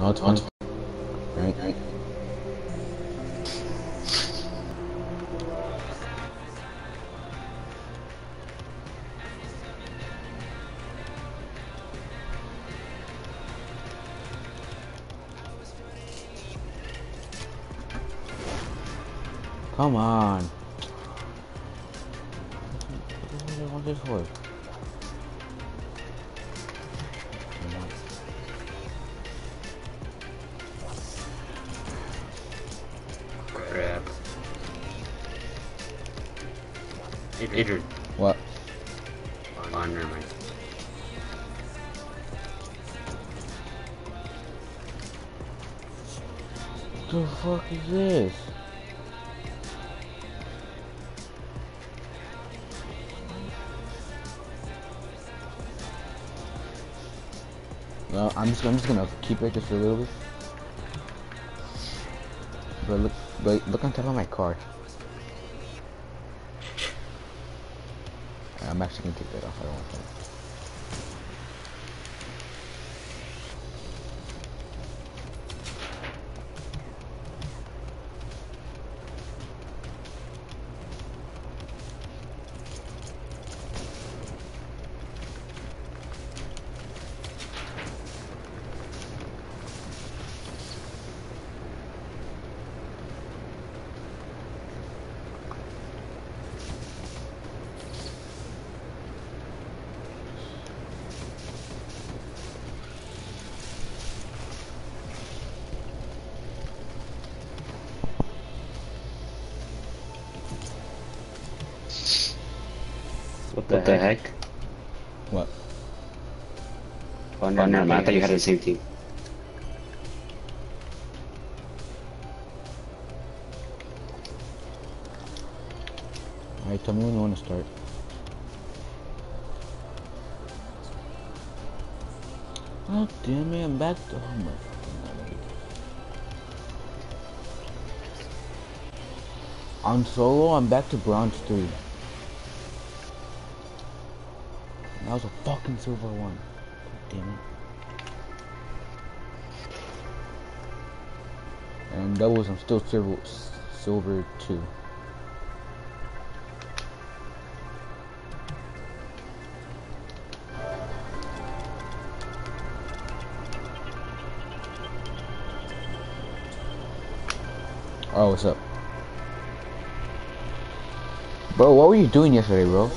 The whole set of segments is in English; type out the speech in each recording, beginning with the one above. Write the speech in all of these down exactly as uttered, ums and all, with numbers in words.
No, it's fun. Right, right. Come on. What do I want this for? Crap. Adrian. What? Oh, never mind. What the fuck is this? No, I'm just I'm just gonna keep it just for a little bit. But look, but look on top of my car. I'm actually gonna take that off. I don't want that. What the, what the heck? heck? What? Oh, no, oh, no, no, I thought you had the same thing. Alright, tell me when you want to start. Oh, damn it, I'm back to home. On solo, I'm back to bronze three. That was a fucking silver one. God damn it. And doubles, I'm still silver, silver two. Oh, what's up? Bro, what were you doing yesterday, bro?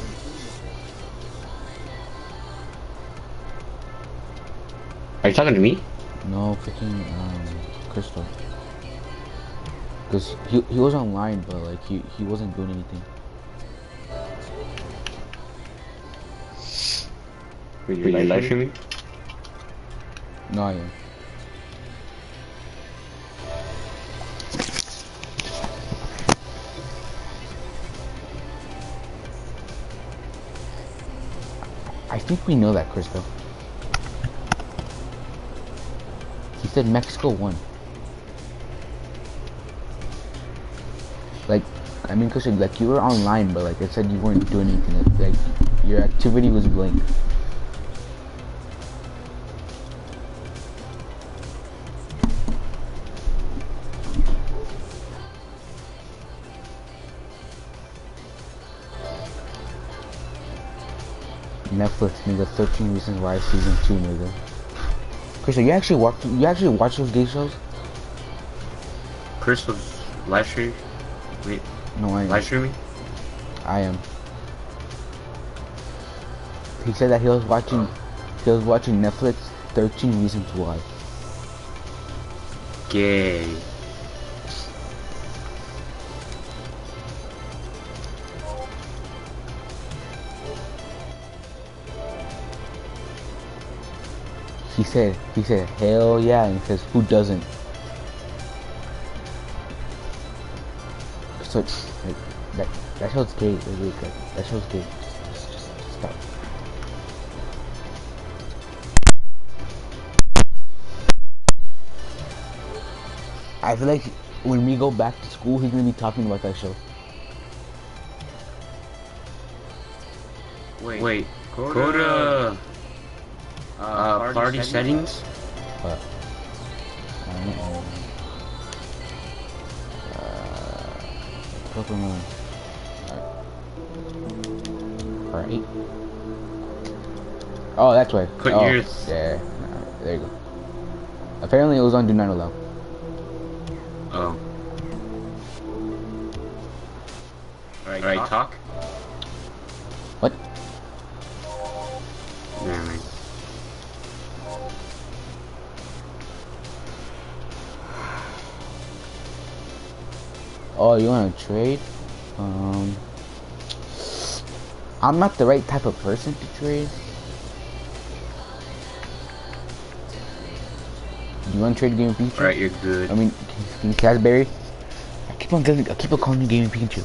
Are you talking to me? No, freaking um, Crystal. Cause he he was online, but like he he wasn't doing anything. Were you live streaming? No, I am. I think we know that, Crystal. He said Mexico won. Like, I mean, cause like you were online, but like I said, you weren't doing anything. Like your activity was blank. Netflix, nigga. thirteen reasons why season two, nigga. Crystal, you actually watch you actually watch those gay shows? Crystal's live stream? Wait. No, I ain't. Live streaming? I am. He said that he was watching oh. he was watching Netflix thirteen reasons why. Gay. He said, he said, hell yeah, and he says, who doesn't? So, like, that, that show's gay, like, like, that show's gay, just, just, just stop. I feel like when we go back to school, he's gonna be talking about that show. Wait, wait, go to... Go to Uh, party, party settings? settings? What? Uh, proper move. Right. Oh, that's right. Put oh, yours. Yeah. No, there you go. Apparently, it was on Do Not Allow. Oh. Alright, right, talk. talk. What? Never mind. Oh, you want to trade? Um, I'm not the right type of person to trade. You want to trade Gaming Pikachu? Alright, you're good. I mean, can you K A Z berry? I keep on giving, I keep on calling you Gaming Pikachu.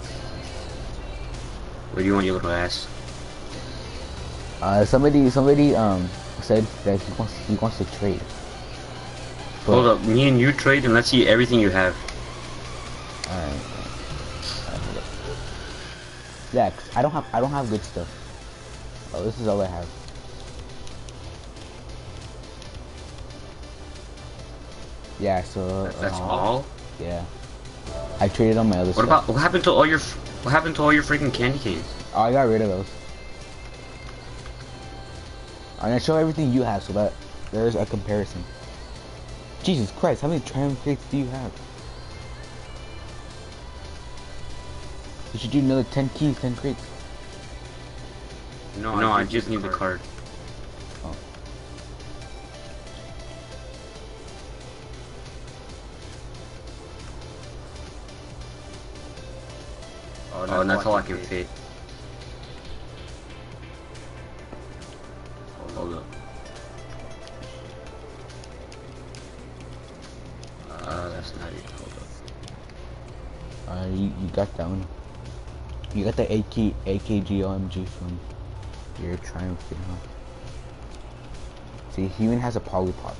What do you want your little ass? Uh, somebody, somebody, um, said that he wants, he wants to trade. But hold up, me and you trade, and let's see everything you have. Alright. Alright, yeah, I don't have, I don't have good stuff. Oh, this is all I have. Yeah, so that's uh, all. Yeah, I traded on my other. What stuff. about what happened to all your what happened to all your freaking candy canes? Oh, I got rid of those. I'm gonna show everything you have so that there's a comparison. Jesus Christ, how many triumph cakes do you have? You should do another ten keys, ten crates. No, no, I just need the card. Oh, that's, oh, and that's all I can fit. Hold up. Uh, that's not it. Hold up. Uh, you, you got that one. You got the A K, A K G O M G from your Triumph video. See, he even has a Polypop.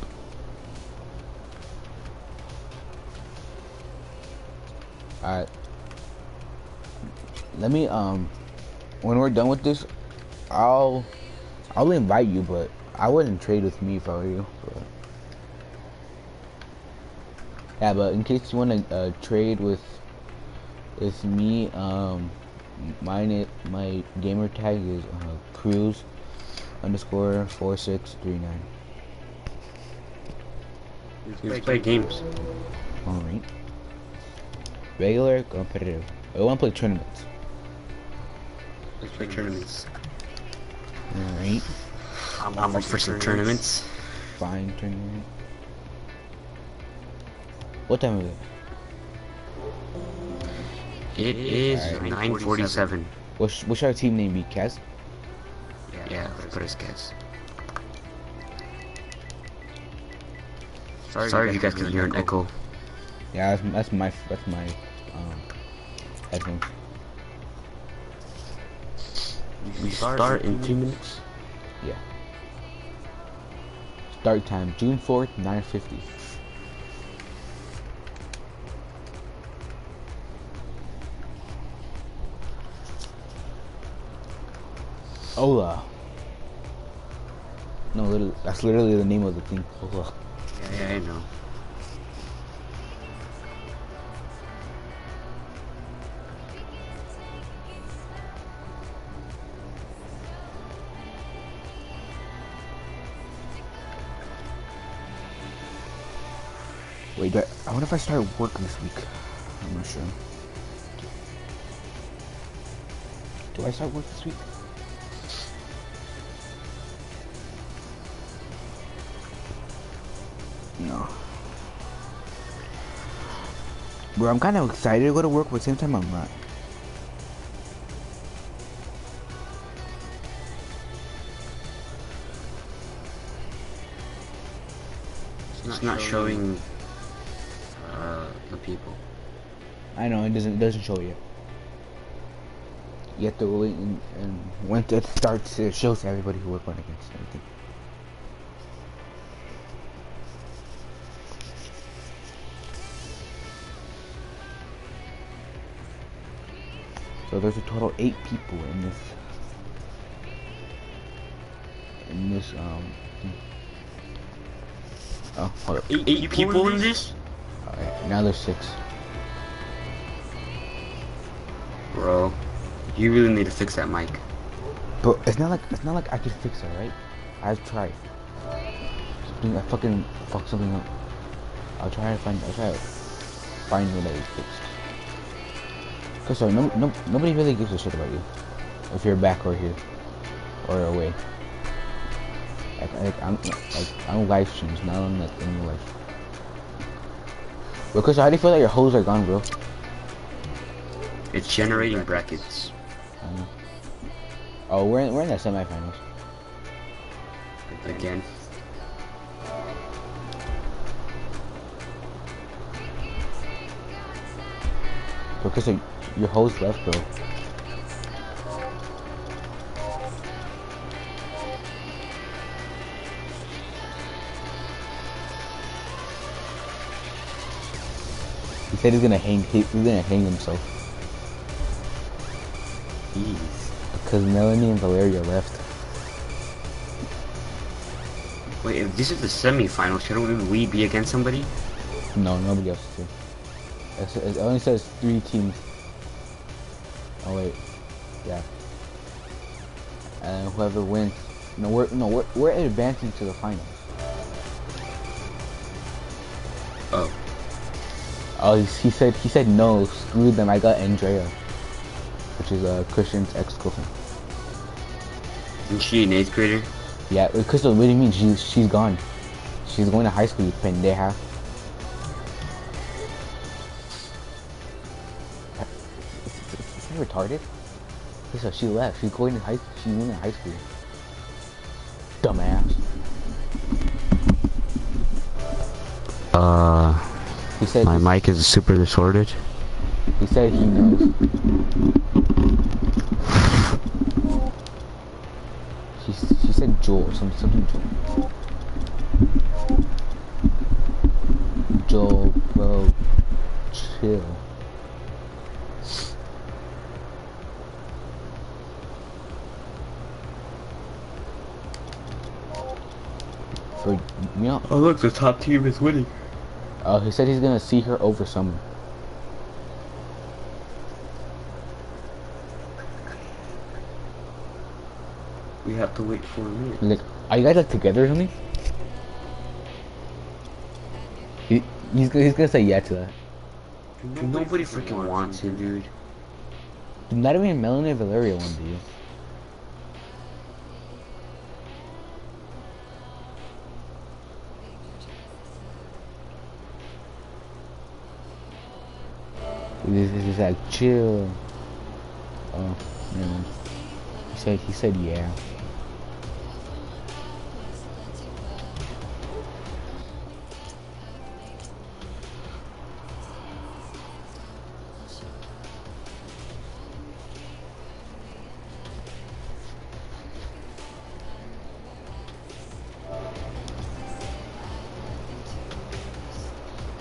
Alright. Let me, um, when we're done with this, I'll, I'll invite you, but I wouldn't trade with me if I were you. But. Yeah, but in case you want to uh, trade with, with me, um, mine, my gamer tag is uh, Cruz underscore four six three nine. Let's play games. Alright. Regular, competitive. I want to play tournaments. Let's play tournaments. Alright. I'm, I'm up for some tournaments. tournaments. Fine tournament. What time is it? It is right. nine forty-seven. What sh what should our team name be? K A Z? Yeah, yeah, let's put it as K A Z. Sorry, Sorry if you guys can hear an echo. echo. Yeah, that's, that's my, that's my, um, headphones. We start in two minutes. Yeah. Start time June fourth, nine fifty. Hola. No, literally, that's literally the name of the thing. Hola. Yeah, yeah, I know. Wait, I, I wonder if I start work this week. I'm not sure. Do I start work this week? No. Bro, I'm kind of excited to go to work, but at the same time I'm not. It's not showing, showing uh, the people. I know it doesn't. It doesn't show you. You have to wait and, and when it starts, it shows everybody who we're going against. Everything. So there's a total eight people in this. In this um. Thing. Oh, hold up. Eight, eight people, people in this? Alright, now there's six. Bro, you really need to fix that mic. But it's not like it's not like I could fix it, right? I've tried. Something I fucking fucked something up. I'll try to find I'll try to find what I fixed. Cause so no no nobody really gives a shit about you. If you're back or here. Or away. Like, like I'm like I'm live streams, not on like in real life. Because how do you feel that your hoes are gone, bro? It's generating brackets. I know. Oh, we're in, we're in the semifinals. Again. Because of your hoes left, bro. He said he's gonna hang. He's gonna hang himself. Jeez. Because Melanie and Valeria left. Wait, if this is the semi-final, shouldn't we be against somebody? No, nobody else too. It's, it only says three teams. Oh wait, yeah. And whoever wins, no, we're no, we're we're advancing to the finals. Oh. Oh, he said he said no. Screw them. I got Andrea. Which is uh, Christian's ex-girlfriend. Is she an eighth grader? Yeah, Crystal, what do you mean? She's, she's gone. She's going to high school, you pendeja. Is that retarded? Crystal, she left. She's going to high, she went to high school. Dumbass. Uh, he said my mic is super distorted. He said he knows. She, she said Joel, some, something Joel. Joel, bro, chill. For, you know, oh look, the top team is winning. Oh, uh, he said he's gonna see her over summer. We have to wait for a minute. Like, are you guys like together or something? He, he's, he's gonna say yeah to that. Nobody, Nobody freaking wants, wants him, dude. Dude, not even Melanie and Valeria want to do you. This, this is like chill. Oh, man. He said, he said yeah.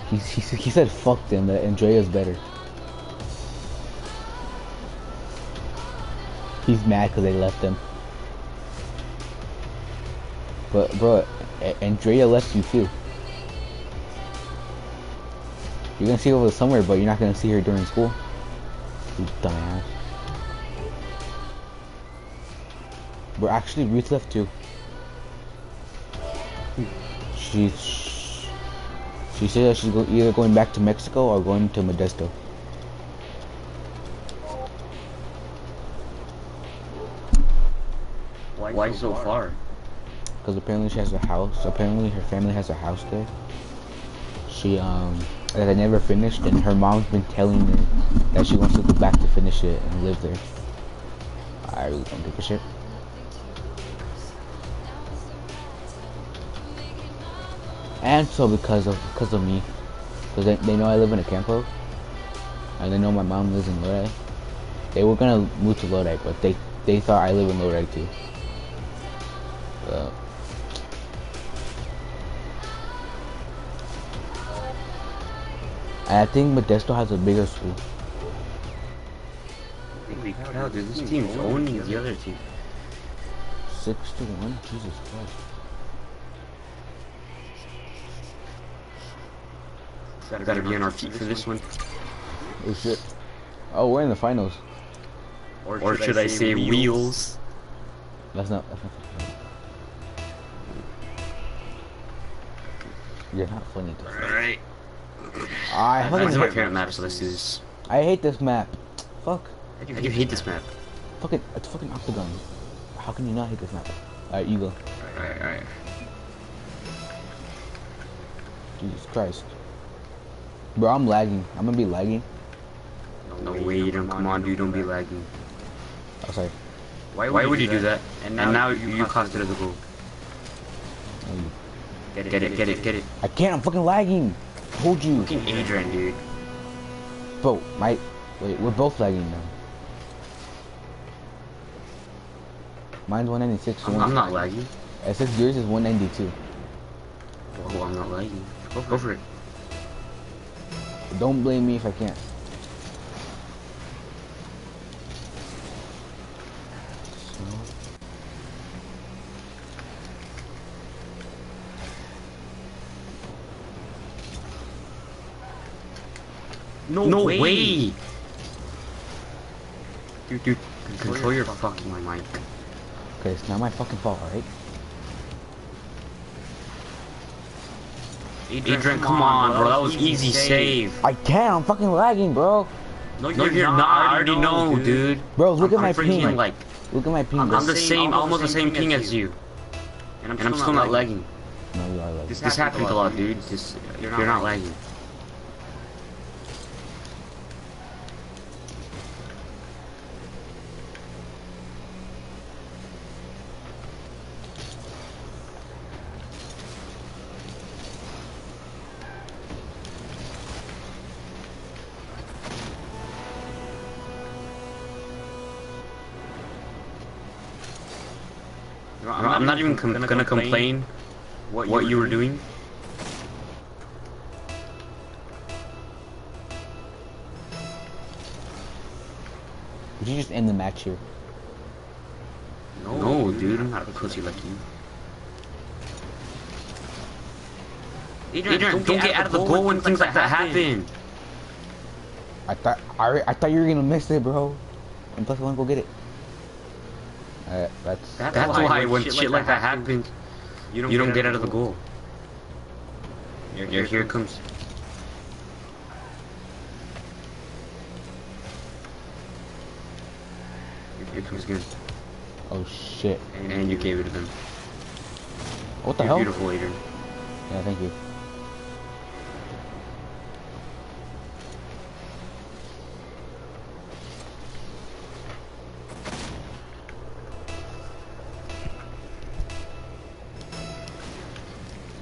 He, he said fuck them, that Andrea's better. He's mad because they left him. But bro, A Andrea left you too. You're gonna see her over the summer, but you're not gonna see her during school. You dumbass. But actually Ruth left too. She's She said that she's go either going back to Mexico or going to Modesto. Why, Why so far? Because apparently she has a house. Apparently her family has a house there. She, um, that I never finished, and her mom's been telling me that she wants to go back to finish it and live there. I really don't give a shit. And so because of because of me, because they, they know I live in a campo, and they know my mom lives in Lodi. They were gonna move to Lodi, but they they thought I live in Lodi too. So. And I think Modesto has a bigger school. Holy cow, dude! This team's owning the other team. Six to one, Jesus Christ. Gotta, gotta be on our feet for this one. Oh shit. Oh, we're in the finals. Or should, or should I, I say wheels? wheels? That's not. That's not funny. You're not funny. Alright. I hate this my favorite map, so this is. I hate this map. Fuck. I do, I do hate this map. Fucking, it's fucking octagon. How can you not hate this map? Alright, you go. Alright, alright. Jesus Christ. Bro, I'm lagging. I'm gonna be lagging. No, no way, you don't. Come on, dude, don't be lagging. Oh, sorry. Why, why would you do that? And now, and now you, you cost it as a goal. Get it, get it, get it, get it. I can't, I'm fucking lagging. I told you. Fucking Adrian, dude. Bro, my. Wait, we're both lagging now. Mine's one ninety-six. I'm, I'm not lagging. It says yours is one ninety-two. Oh, I'm not lagging. Go, go for it. Don't blame me if I can't. No, no way. way! Dude, dude, control, control your fucking mic. mic. Okay, it's not my fucking fault, alright? Adrian, Adrian, come on, bro, that was easy save. save. I can't, I'm fucking lagging, bro. No, you're, no, you're not, not, I already know, dude. dude. Bro, look I'm, at I'm my freaking, ping. Like, look at my ping. I'm, I'm the same, almost the same ping as you. And I'm, and I'm still not lagging. lagging. No, you are lagging. This, this happens a lot, dude. Just, you're not, you're not lagging. lagging. I'm not even com gonna, gonna complain, complain what you, what were, you were doing. Did you just end the match here? No, no dude, dude, I'm not a pussy like you. Adrian, Adrian don't, don't get out of the goal when things like that happen. I thought I, I thought you were gonna miss it, bro. And plus, I wanna go get it. Uh, that's that's, that's why, why when shit, shit like that happens, happens you don't, you don't get, out get out of the goal. Here, here, here it comes. Here comes good. Oh shit. And, and you gave it to them. What the You're hell? Beautiful, Adrian. Yeah, thank you.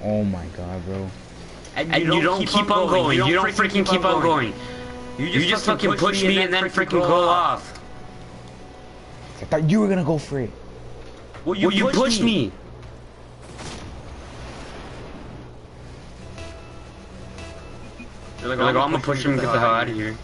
Oh my god, bro. And you, and don't, you don't keep, keep on going. going. You don't, you don't freaking, freaking keep, keep on going. going. You, just you just fucking push, push me and then freaking go off. I thought you were gonna go for it. Well, you, well, you pushed, pushed me. me. You're like, You're like oh, I'm gonna push him and get the hell out of here.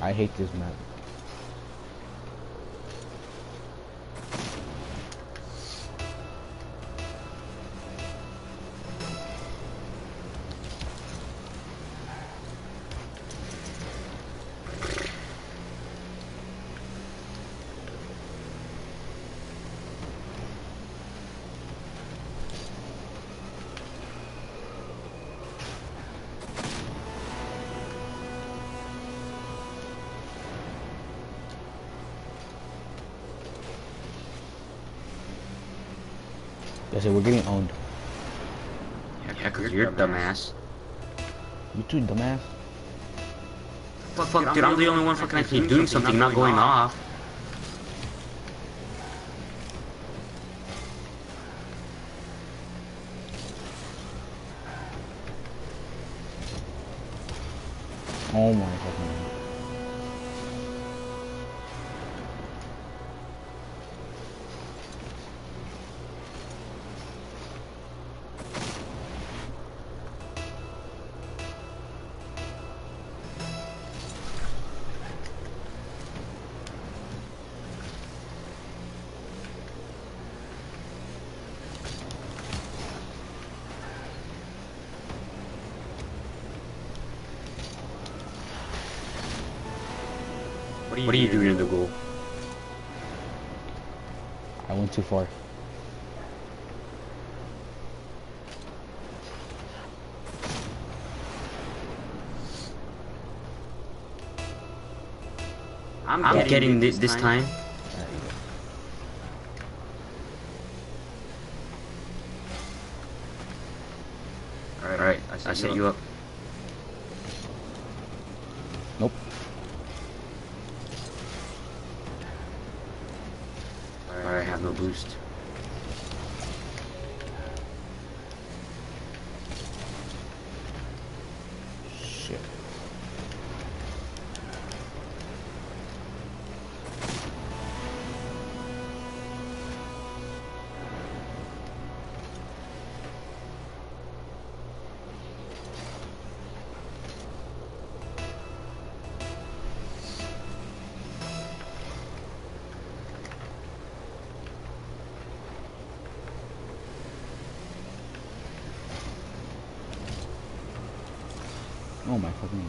I hate this map. I said, we're getting owned. Yeah, yeah cause, cause you're dumbass. You too, dumbass. Fuck, fuck, dude, dude I'm, I'm the only one fucking actually doing something, not going off. off. Oh my fucking god. What are you doing in the goal? I went too far. I'm, I'm getting, getting this this time. time. Alright, Alright, I set, I set you, up. you up. Nope. Alright, I have no boost. Shit. Oh my fucking.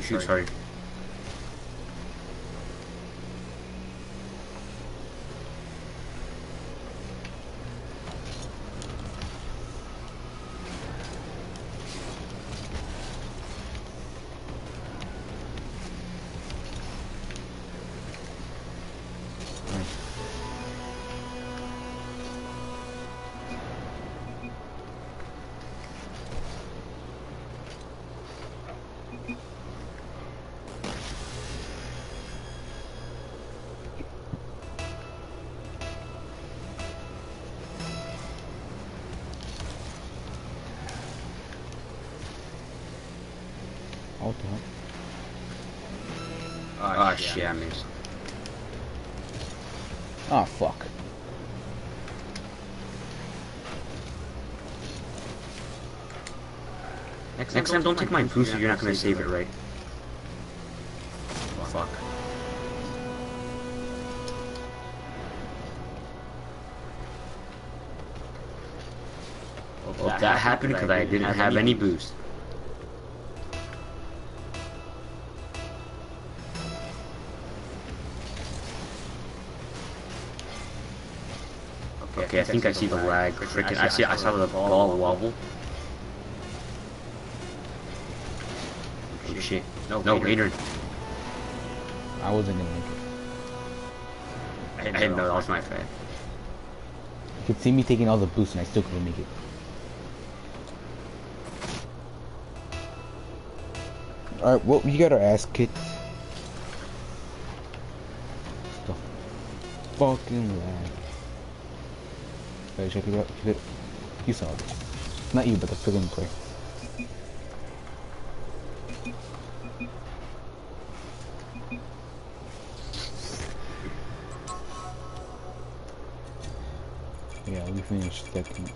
Shoot, sorry. What the hell? Oh, oh shit, I missed. Oh fuck. Next, Next time, don't, don't take my boost if you're not gonna save it, it right. Fuck. Well, well that, that happened because I didn't have any boost. Okay, I think I see the lag. Freaking, I see. I saw the ball wobble. Oh shit! No, no, Gator. I wasn't gonna make it. I didn't know that was my fault. You could see me taking all the boosts, and I still couldn't make it. All right, well, you got our ass kicked. The fucking lag. Should I pick it up? Should I... You saw it. Not you, but the friggin' player. Yeah, we finished second.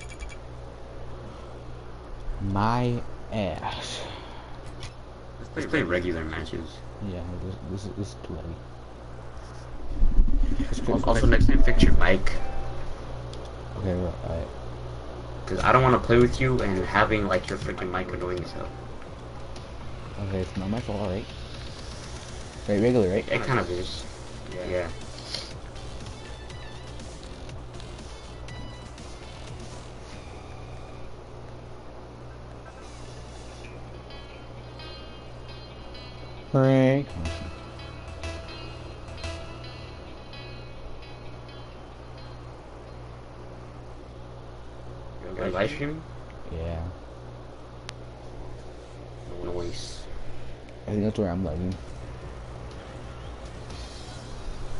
My ass. Let's play, Let's play regular matches. Yeah, this, this, this is too laggy. Also, next time, fix your mic. Okay, well, alright. Because I don't want to play with you and having, like, your freaking mic annoying yourself. Okay, it's not my fault, alright. Right, regular, right? It kind of is. Yeah. yeah. Break. live streaming? Yeah. Noise. I think that's where I'm lagging.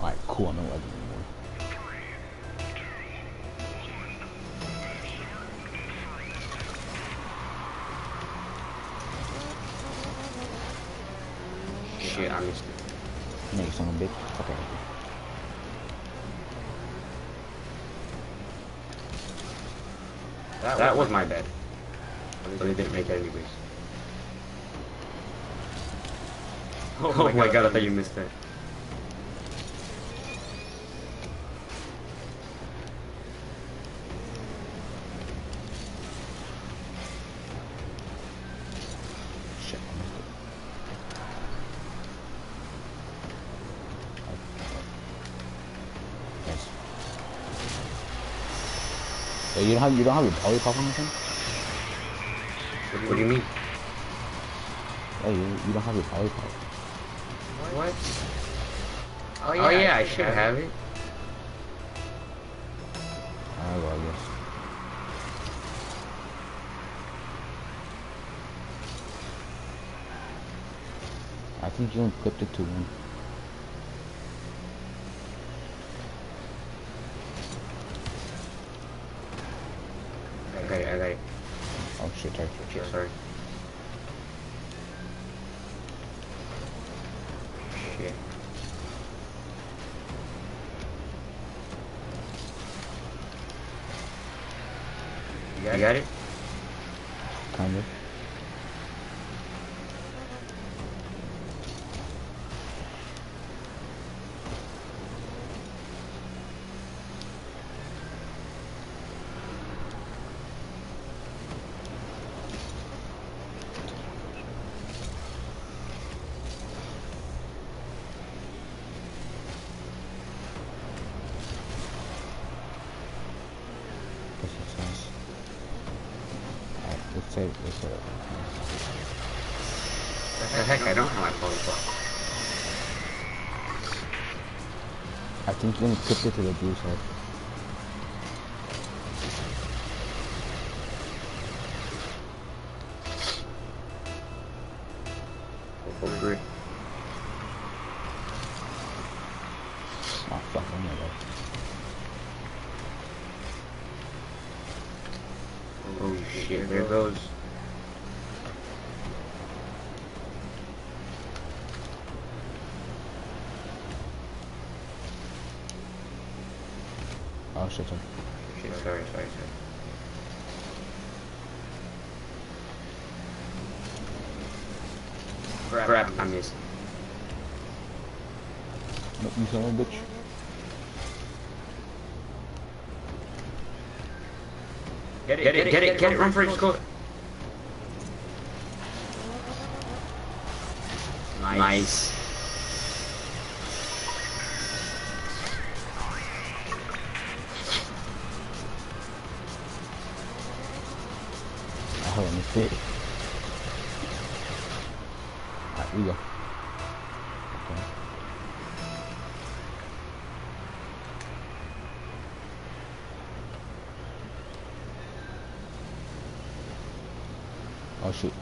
Alright, cool, I'm not lagging anymore. Shit, I missed it. No, you son of a bitch. Okay. That, that was my bad. But it didn't make it anyways. Oh, oh my god, god, I thought you missed that. Shit, I missed it. Okay. Nice. So you don't have you don't have your poly pop on this thing? What, what do you mean? Hey, you, you don't have your poly pop. What? Oh yeah, oh, yeah I, I should have it. I will, I guess. I think you equipped it to one. Okay, okay. Oh shit, I forgot. Sorry. You got it? Kind of. Save it, save it. What the heck, I don't have my phone block. I think you're gonna clip it to the blue side. Oh shit, sorry. Shit, sorry, sorry, sorry. Crap, Crap I missed. No, you son of a bitch. Get it, get it, get it, get it, run for it, score. Nice. Nice. Let me see. Alright, we go. Okay. Oh shit.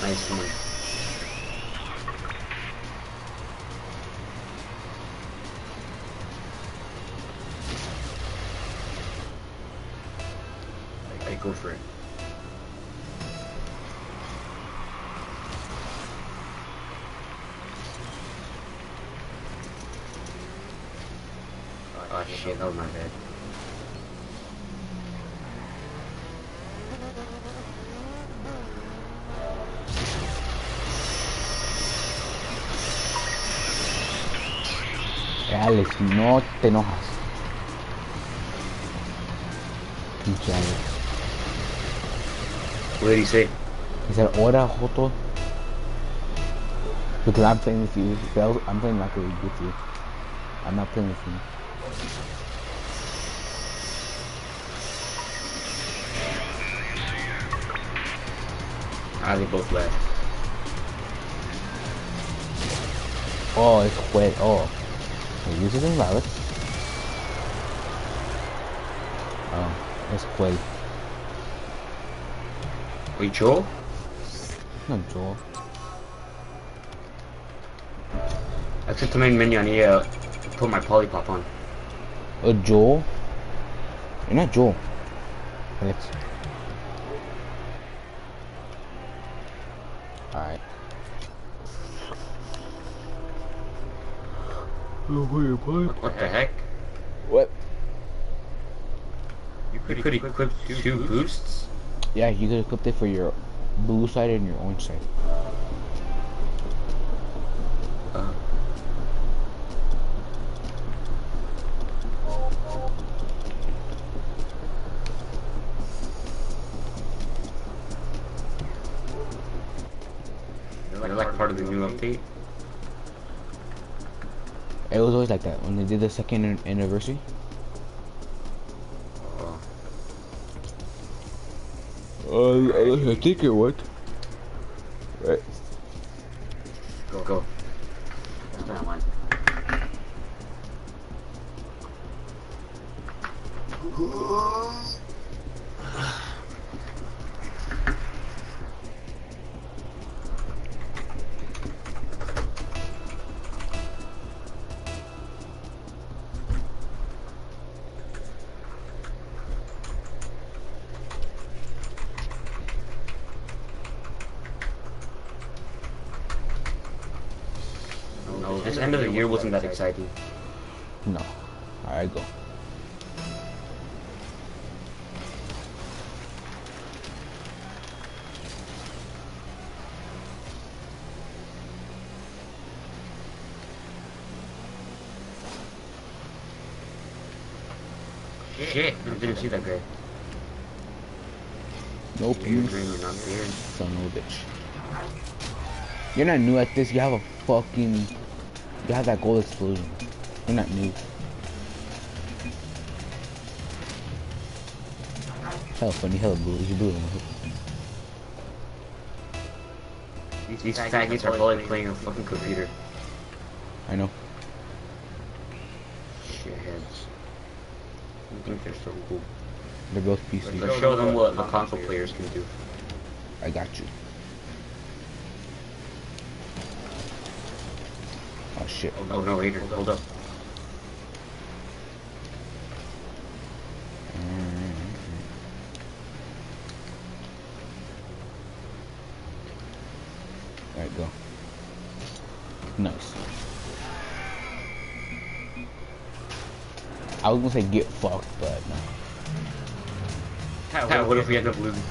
Nice one. I go for it. Oh shit, that was my bad. Alex, no te enojas. Pinche Alex. What did he say? He said, "Ora, Joto." Because I'm playing with you. I'm playing Rocket League with you. I'm not playing with you. Ah, they both left. Oh, it's quit. Oh. The user's invalid. Oh, it's quit. Wait, Joel? Not Joel. I took the main menu and here uh, put my polypop on. Uh, Joel? You're not Joel. Wait. Alright. What the heck? What? You could, you could equip, equip two, two boosts? Yeah, you could equip it for your blue side and your orange side. Uh. They're like part of the new update. It was always like that when they did the second anniversary. Oh. Uh, I think it would. Right. Go, go. That's what I want. This end of the year wasn't that exciting. No. Alright, go. Shit, I didn't see that guy. Nope. You're dreaming, not weird. Son of a bitch. You're not new at this, you have a fucking... You have that gold explosion. You're not new. Hell funny, hell blue. You blue. These, These faggots are probably playing a fucking computer. I know. Shitheads. I think they're so cool. They're both P C. Let's show them what the console players can do. I got you. Oh shit. Oh no, oh, no Raider, hold up. Alright, go. Nice. I was gonna say get fucked, but no. Pat, what, what if we end up losing?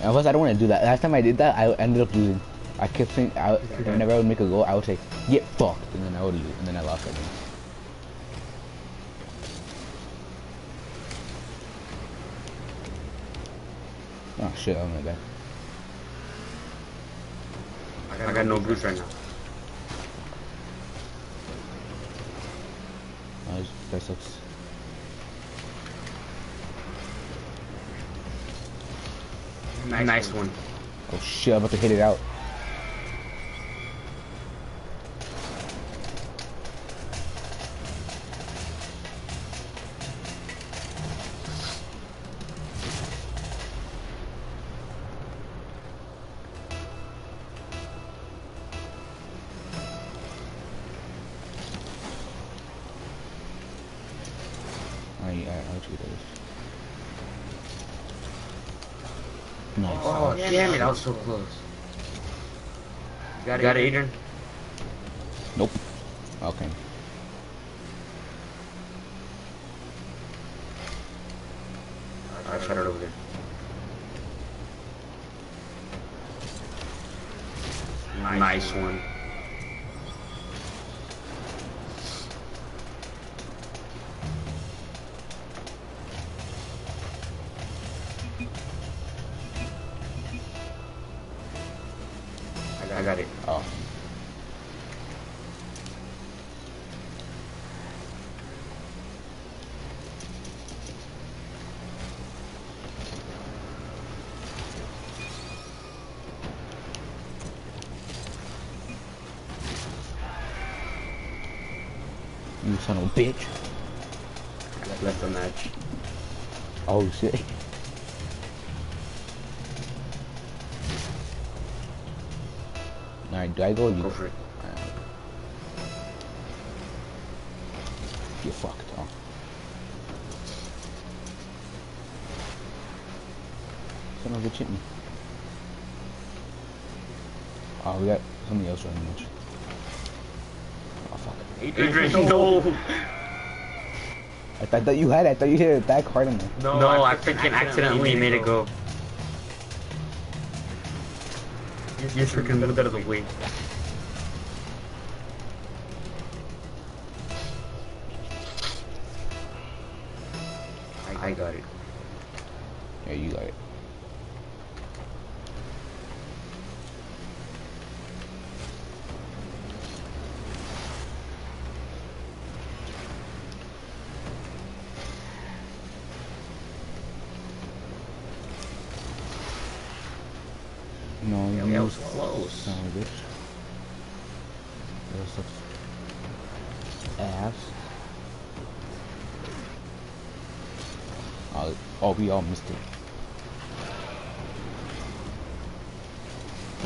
Unless I don't wanna do that. Last time I did that, I ended up losing. I kept saying, I, whenever I would make a goal, I would say, get fucked, and then I would lose, and then I lost again. Oh shit, I'm not bad. I got, I got no boost right now. Oh, that sucks. Nice, nice one. Oh shit, I'm about to hit it out. I, I, I'll do those. Nice. Oh, damn, damn it, I was so close. You got, you got it, Adrian? Nope. Okay. Alright, shut it over there. Nice, nice one. I got it. Oh. son a bitch. I've left the match. Oh shit. Alright, do I go? You go for it. Right. You fucked, huh? Son of a chimney. Oh, we got somebody else running much. Oh, fuck. Adrian, no! I, th I thought you had it. I thought you hit it that hard on me. No, no, I freaking accidentally made it go. You're freaking a little bit of the weight. I got it. Yeah, you got it. No, yeah, that was close. No, bitch. That was such ass. Oh, oh, we all missed it.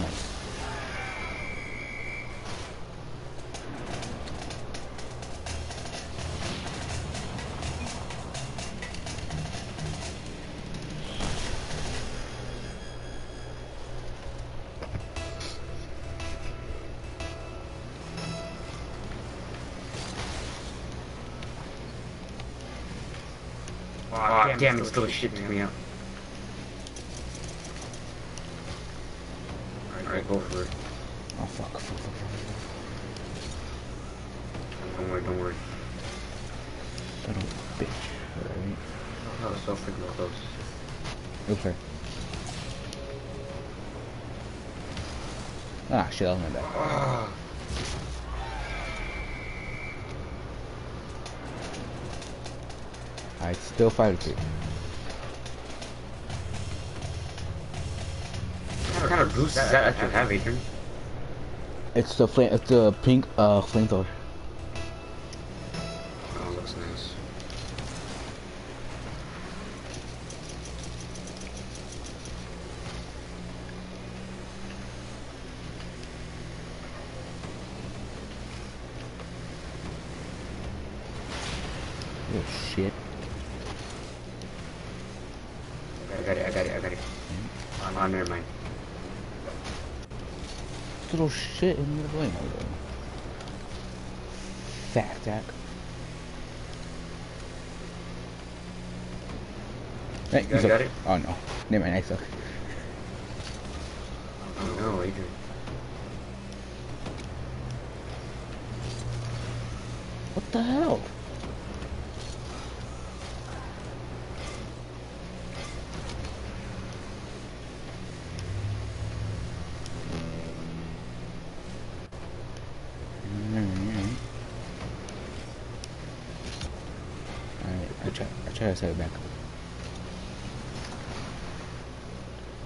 Nice. Damn, it still shitting me out. Alright, go for it. Oh, fuck, fuck, fuck, fuck. Don't worry, don't worry. That old bitch. Alright. Oh, that was so freaking close. Okay. Ah, shit, that was my bad. Alright, still five to two. What kind of boost is that that you have, Adrian? It's the flame, it's the pink uh, flamethrower. Oh, looks nice. Oh shit. Oh, never mind. Little shit in the way. Fat attack. Hey, you got it? Oh no. Never mind, I suck. Oh no, Adrian. What the hell? I'll set it back.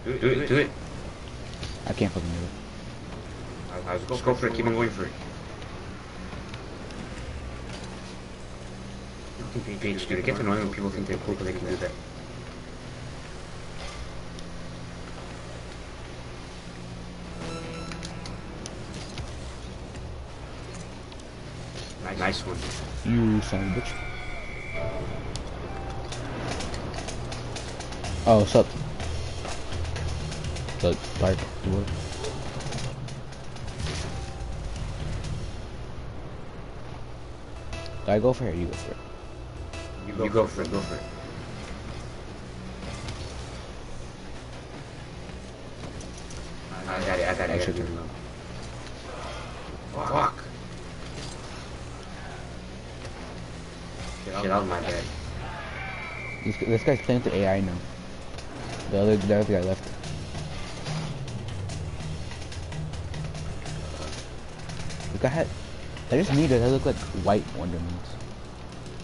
Do it, do it, do it. I can't fucking do it. I, I just go for it, keep on going for it. Bitch, dude, it gets annoying when people think they're cool because they can do that. Nice, nice one. You son of a bitch. Oh, what's up? The dark door. Do I go for it or you go for it? You go, you go for it, go for it. I got it, I got it, I got it. Fuck! Get out of my bed. This, this guy's playing with the A I now. The other, the other guy left. This guy had. I just need it. That look like white Wonder Moons.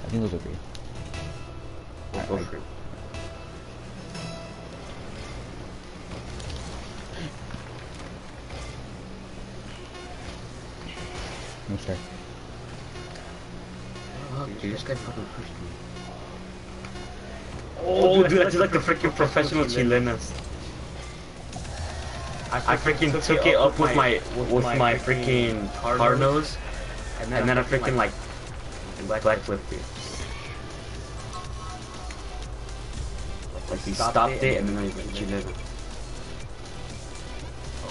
I think those are green. Right, right. No sir. Tienes que hacerlo justo. Oh, dude, I did like the freaking professional chilenas. I freaking took it up with my with my freaking hard nose, and then I freaking like black flipped it. Like he stopped it and then he chilena.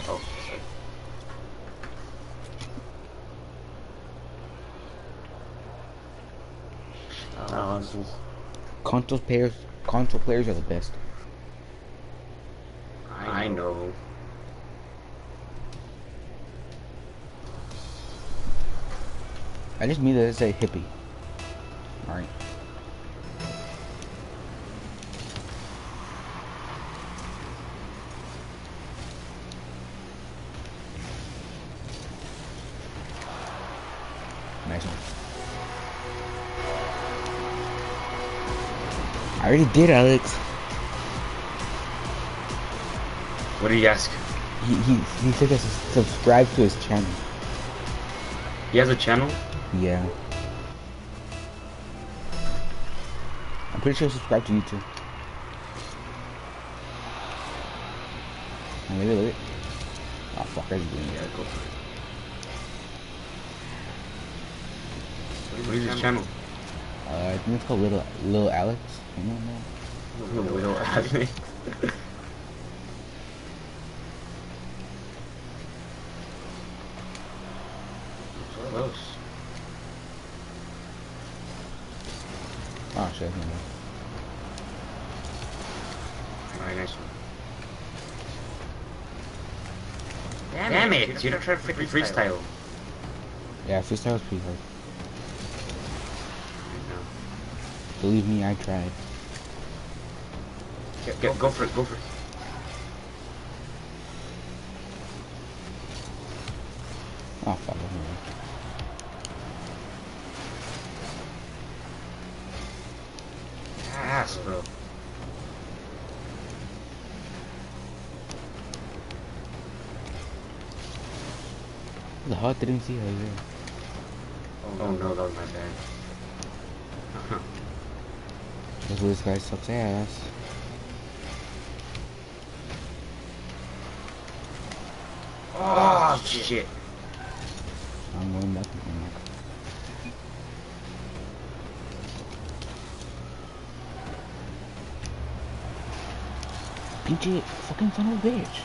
Oh. Uh, console players, console players are the best. I know. I just mean that it's a hippie. All right. Nice one. I already did, Alex. What did he ask? He he he said to subscribe to his channel. He has a channel? Yeah. I'm pretty sure I subscribe to YouTube. Wait, wait, wait. Oh fuck, I didn't do that. Go for it. What is his channel? Uh, I think it's called Little Little Alex. I don't know. Little, Little Alex. Close. Oh shit! All right, nice one. Damn, Damn it! it! You don't try to freaking freestyle. freestyle. Yeah, freestyle is pretty hard. Believe me, I tried. Get, get, go for it, go for it. Oh, fuck. Ass, bro. The heart didn't see her here. Oh, oh no, that was my bad. That's what this guy sucks ass. Oh shit! I'm going back to him. P J, fucking son of a bitch.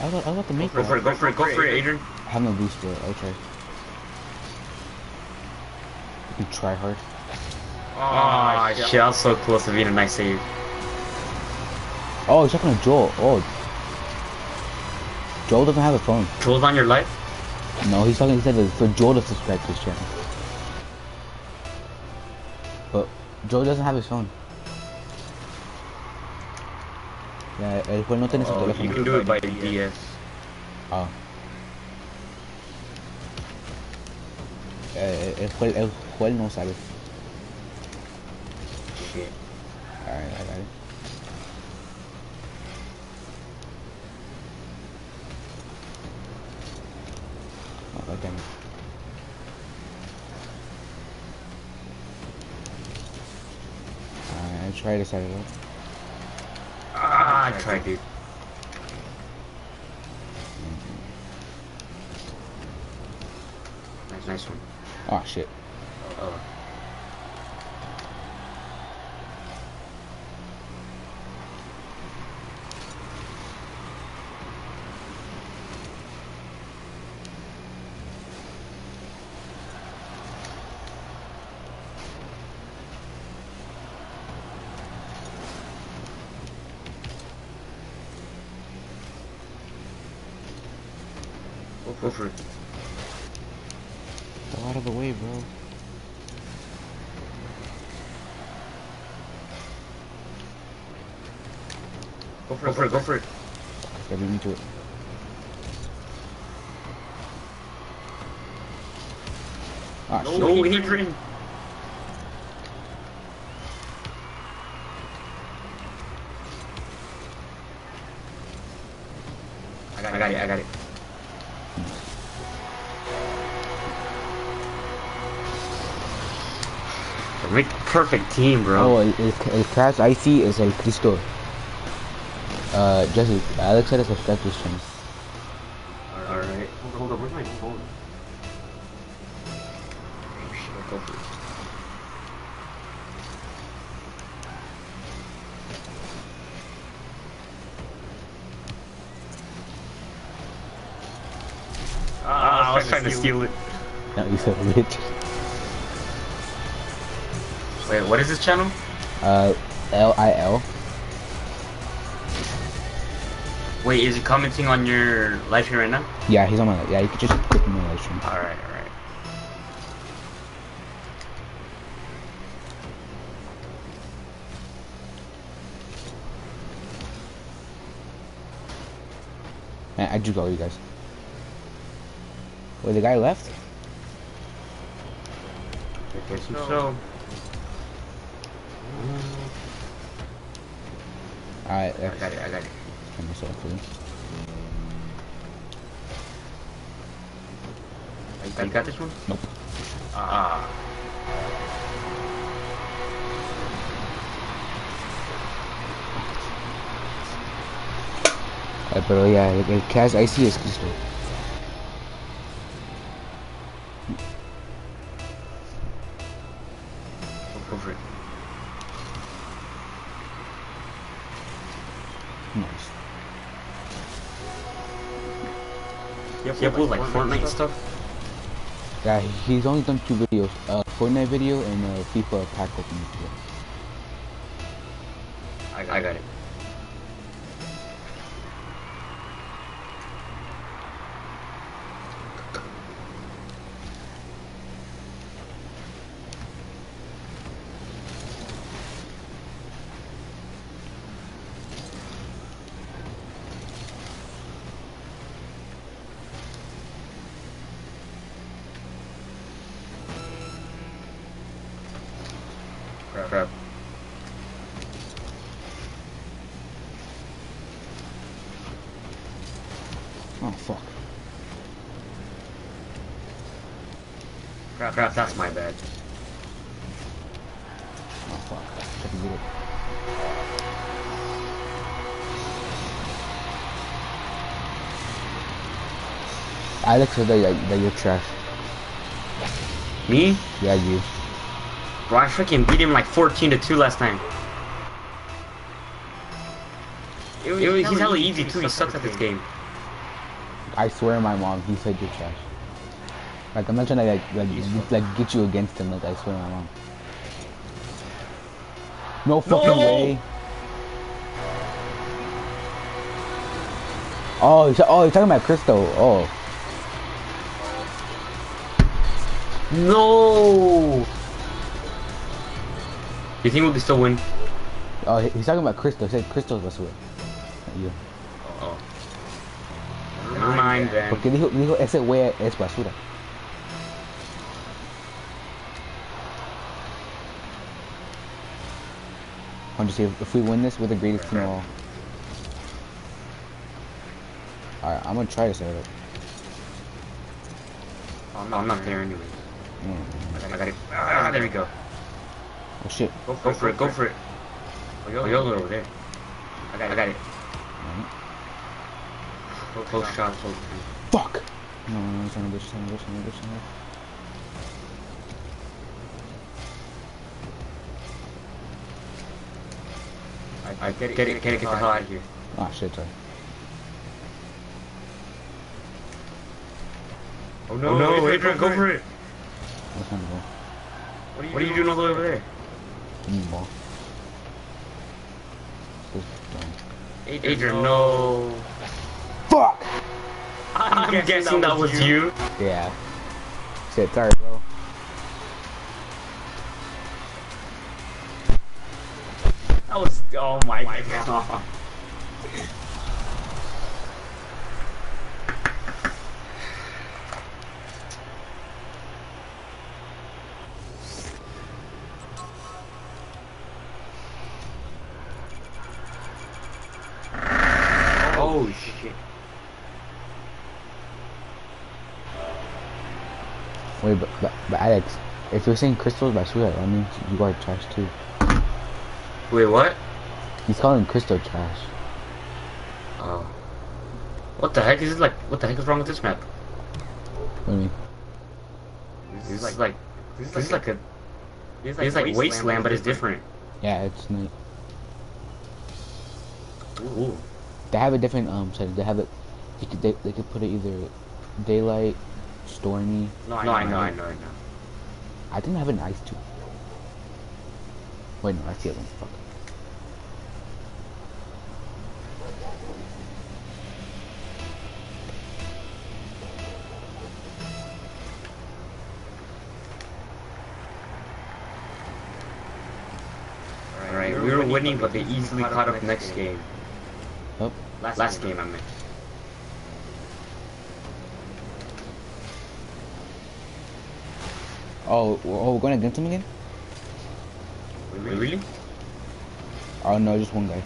I got, I got to make it. Go for it, go for it, go for it, Adrian. I have no boost for it, I'll try. You try hard. Oh, oh shit, shit, I was so close to being a nice save. Oh, he's talking to Joel. Oh. Joel doesn't have a phone. Joel's on your life? No, he's talking, he said for Joel to subscribe to his channel. But Joel doesn't have his phone. Yeah, el cual no tiene su teléfono. You can do it by D S. Oh. El cual, el cual no sabe. Alright, I got it. Oh, okay. Alright, I tried to set it up. Ah, I tried, dude. Nice, nice one. Oh, shit. Oh. Go for it. Get out of the way, bro. Go for it, go for it, go for it. Gotta lead me to it. Ah, shit. No, Adrian! I got it, I got it, I got it. Make the perfect team, bro. Oh, el, el, el K A Z I C es el Cristo. Uh, Jesse, Alexa is subscribe to stream. Alright, right. Hold on, hold on, where's my phone? Ah, I was trying to steal it. No, you said bitch. Wait, what is this channel? Uh, L I L. Wait, is he commenting on your live stream right now? Yeah, he's on my live. Yeah, you can just click on my live stream. Alright, alright. Man, I juke all you guys. Wait, the guy left? I guess so. Alright, I got it, I got it. I'm myself too. I, I got this one? Nope. Ah. Uh, pero ya, el, el K A Z I C es Cristo. Yeah, like, like Fortnite, Fortnite stuff. Yeah, he's only done two videos: uh, Fortnite video and uh, FIFA pack opening video. I got, I got it. Crap. Oh fuck. Crap, crap, that's my bad. Oh fuck, I can get it. Alex said that, that you're trash. Me? Yeah, you. Bro, I freaking beat him like fourteen to two last time. It was, it was, he's hella easy too, he sucks at this game. I swear my mom, he said you're trash. Like, I'm not trying to like, like, like get you against him, like I swear my mom. No fucking no! way! Oh, you're, oh, you're talking about Cristo, oh. No! You think we'll still win? Oh, he's talking about Crystal. He said Crystal's gonna win. Not you. Oh. Never mind then. Porque dijo, dijo ese wey es basura. I'm just saying, if, if we win this, we're the greatest team of all. Alright, I'm gonna try to save it. Oh, I'm not, I'm not there anyway. Mm. I got it. Ah, there we go. Oh shit. Go for, go for it, it, go for it. Oh, you're, oh, you're over there. I got it, I got it. Mm-hmm. Close, close shot, close shot. Fuck! No, no, no, it's on a bitch, it's on a bitch, it's on a bitch, it's on a bitch. Alright, get it, get it, get it, get the hell out of here. Ah, shit, sorry. Oh no, oh, no, Adrian, Adrian, go for it! What's on the ball? What are you, what are you doing all the way over there? Ball. Adrian, no. Fuck! I'm, I'm guessing, guessing that was, that was you. you. Yeah. Shit, sorry, bro. That was. Oh my, oh my god. god. Oh shit. Wait, but, but, but Alex, If you're saying crystals basura, that means you are trash too. Wait, what? He's calling crystal trash. Oh. What the heck is it like? What the heck is wrong with this map? What do you mean? This is like, like this is this like, like a, it's like, like wasteland, wasteland but it's different. Yeah, it's nice. Ooh. They have a different um. So they have it. You could they they could put it either daylight, stormy. No, I know, I know, I know, I know. I think I have an ice too. Wait, no, I see it. Fuck. Alright, we were winning, but they easily caught up next game. Oh, last, last game, game I meant. Oh, oh, we're going against him again? Wait, really? Oh no, just one guy.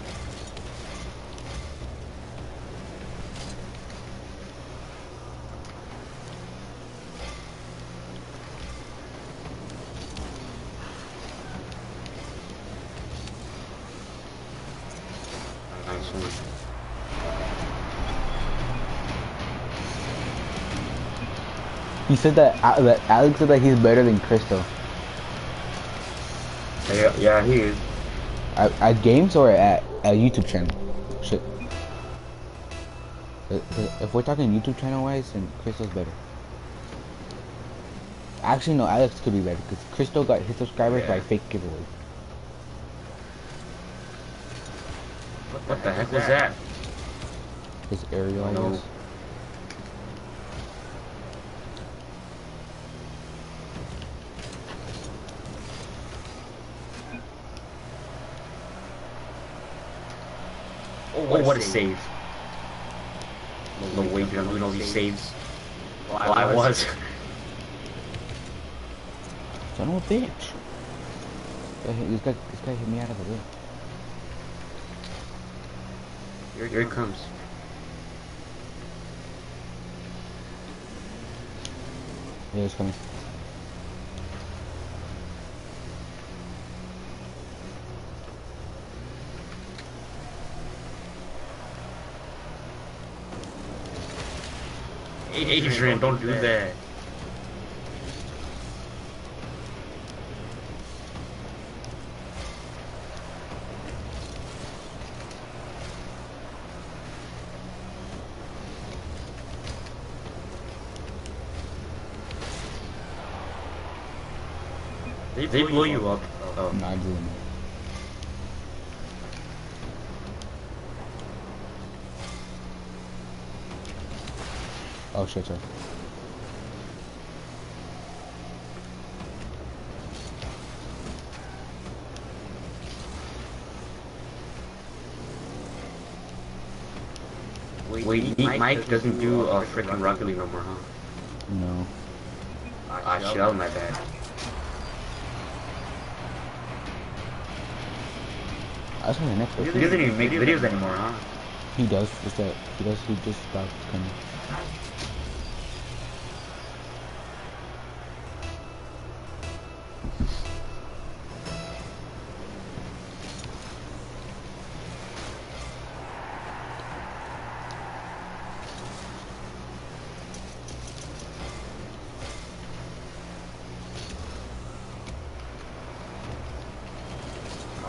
Nice one. He said that, uh, that Alex said that he's better than Crystal. Yeah, yeah, he is. At, at games or at a YouTube channel? Shit. If we're talking YouTube channel wise, then Crystal's better. Actually, no, Alex could be better because Crystal got his subscribers yeah. by fake giveaways. What, what the heck was that? His aerial. Oh, no. Oh, what a save. No way you're doing all these saves. Well, I, well, I was. Son of a bitch. This guy, this guy hit me out of the way. Here, here it comes. Yeah, it's coming. Adrian, don't do that. They, they blow you up. Oh. No, I didn't. Oh shit, sir. Wait, Wait Mike, Mike doesn't do a uh, freaking Rocket League no more, huh? No. I, I shall, my bad. I was on the Netflix. He doesn't even make videos anymore, huh? He does, just that. He does, he just stopped coming.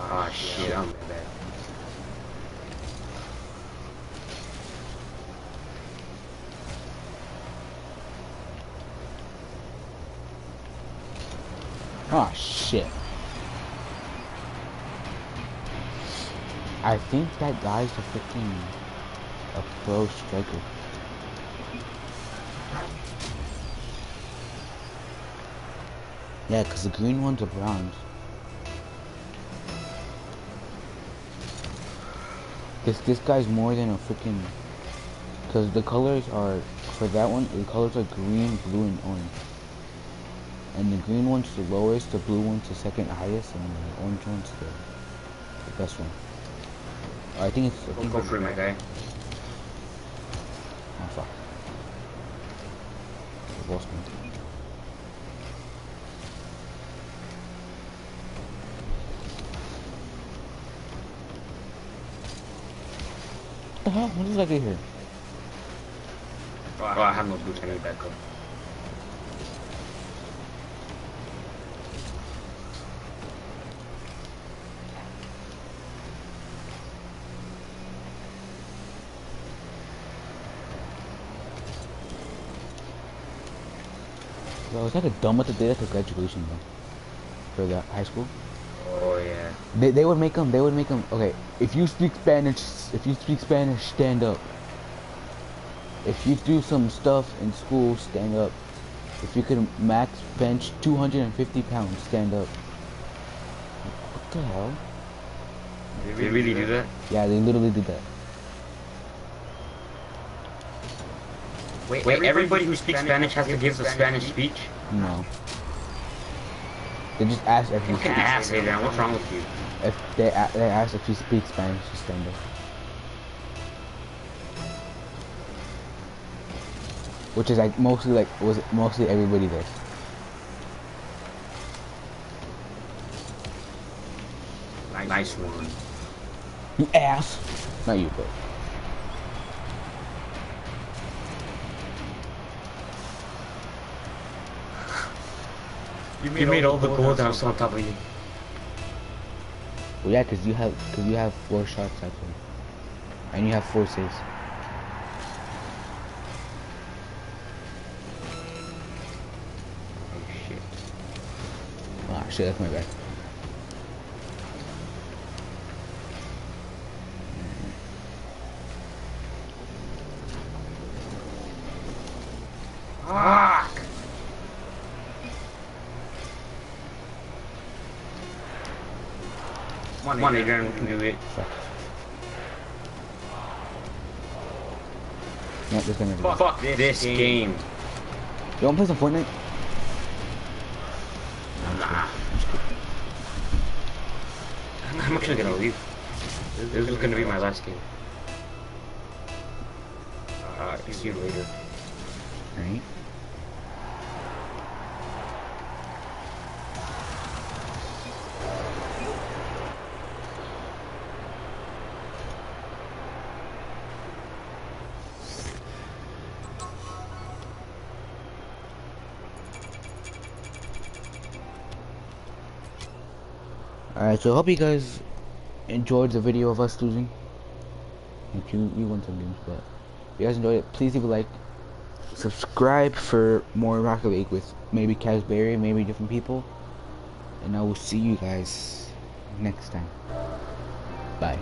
Oh shit, I'm bad. Oh shit. I think that guy's a freaking a pro striker. Yeah, cause the green one's a bronze. This this guy's more than a freaking, cause the colors are for that one. The colors are green, blue, and orange. And the green one's the lowest, the blue one's the second highest, and the orange one's the, the best one. Oh, I think it's. Don't go free, my guy. Oh fuck! I lost one. the hell? What does that do here? Oh, I have no boots. I need that coat. Bro, it's like a dumb with the data for graduation, bro. For the high school. Oh yeah. They they would make them. They would make them. Okay, if you speak Spanish, if you speak Spanish, stand up. If you do some stuff in school, stand up. If you could max bench two hundred fifty pounds, stand up. What the hell? They really, they really do that? Yeah, they literally did that. Wait, Wait everybody, everybody who speaks Spanish, Spanish has to give a Spanish speech? No. They just ask if you speak Spanish. Hey, man, what's wrong with you? If they, they ask if you speak Spanish, just stand up. Which is like mostly like was mostly everybody there. Nice, nice one. You ass. Not you, but. You made, you made all, all the gold house on top of you. Well, yeah, cause you have cause you have four shots I think, and you have four saves. Ah, shit, that's my bad. Ah! Money, Money Adrian, we can do it. Fuck. No, this game fuck, fuck this, this game. game. You wanna play some Fortnite? I'm actually gonna leave. This is gonna be my last game. Uh, see you later. Alright. Alright, so I hope you guys enjoyed the video of us losing. Like you, you won some games, but if you guys enjoyed it, please leave a like. Subscribe for more Rocket League with maybe K A Z berry, maybe different people. And I will see you guys next time. Bye.